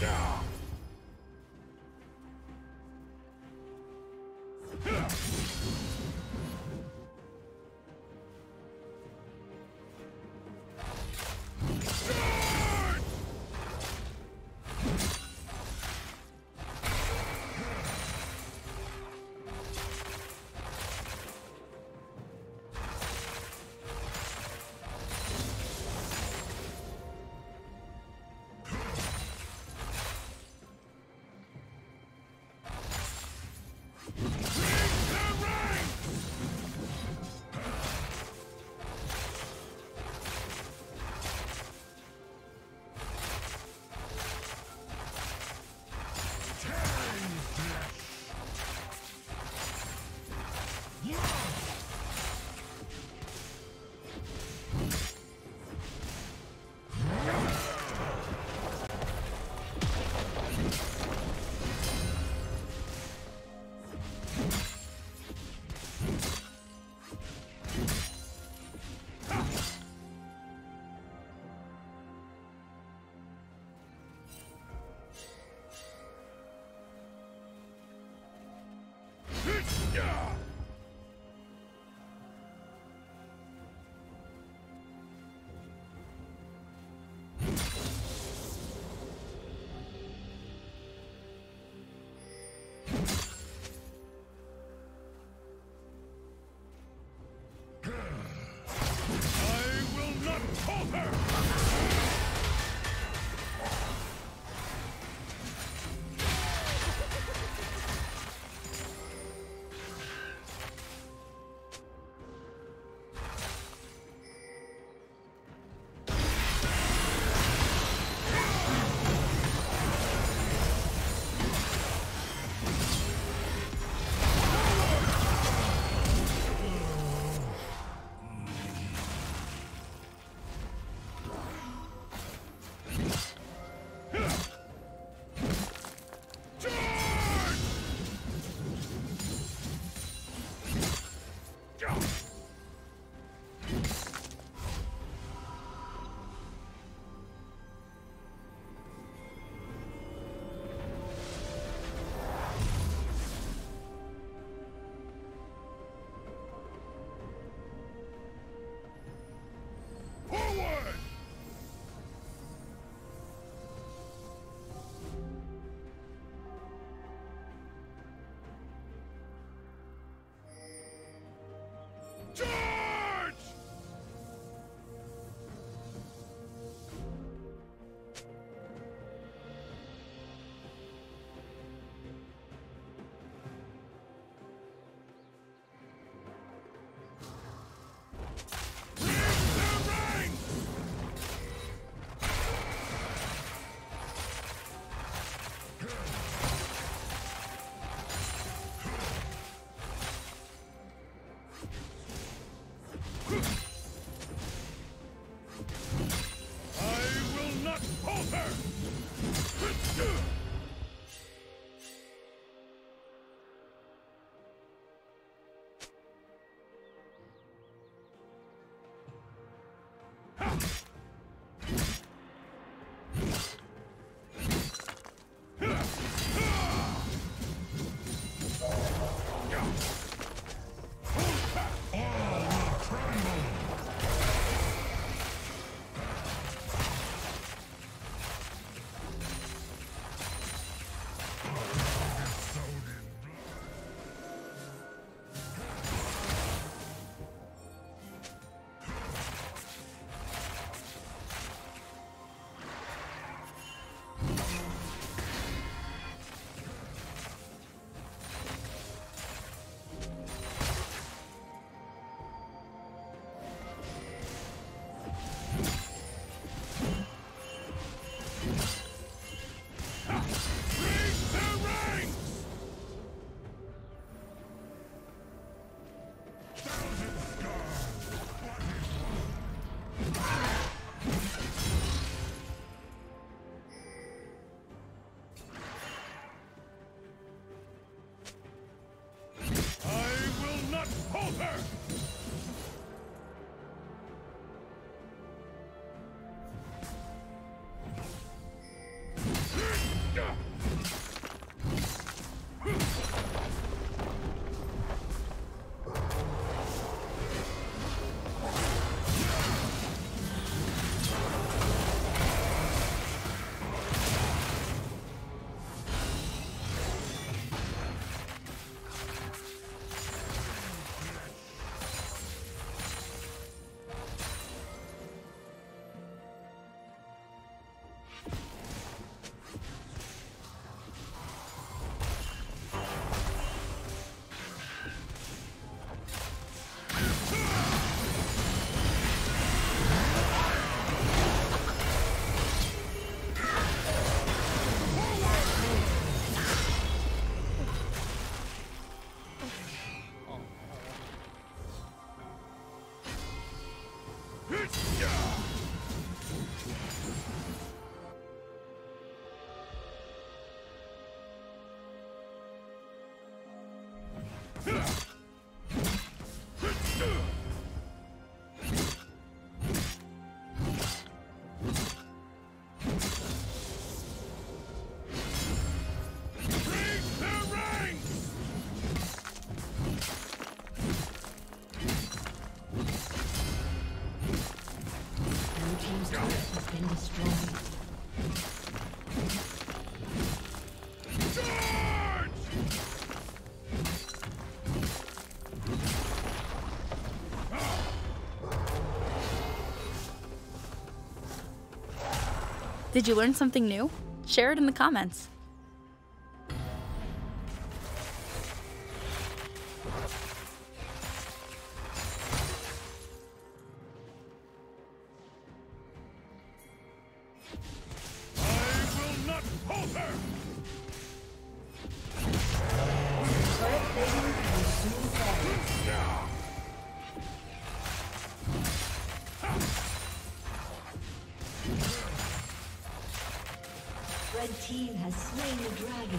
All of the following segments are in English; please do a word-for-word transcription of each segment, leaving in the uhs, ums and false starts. Yeah. Bring the rain! Did you learn something new? Share it in the comments. Red team has slain the dragon.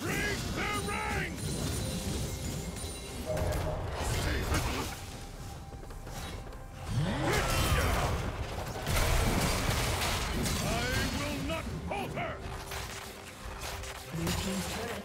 Bring the ring!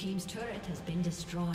team's turret has been destroyed.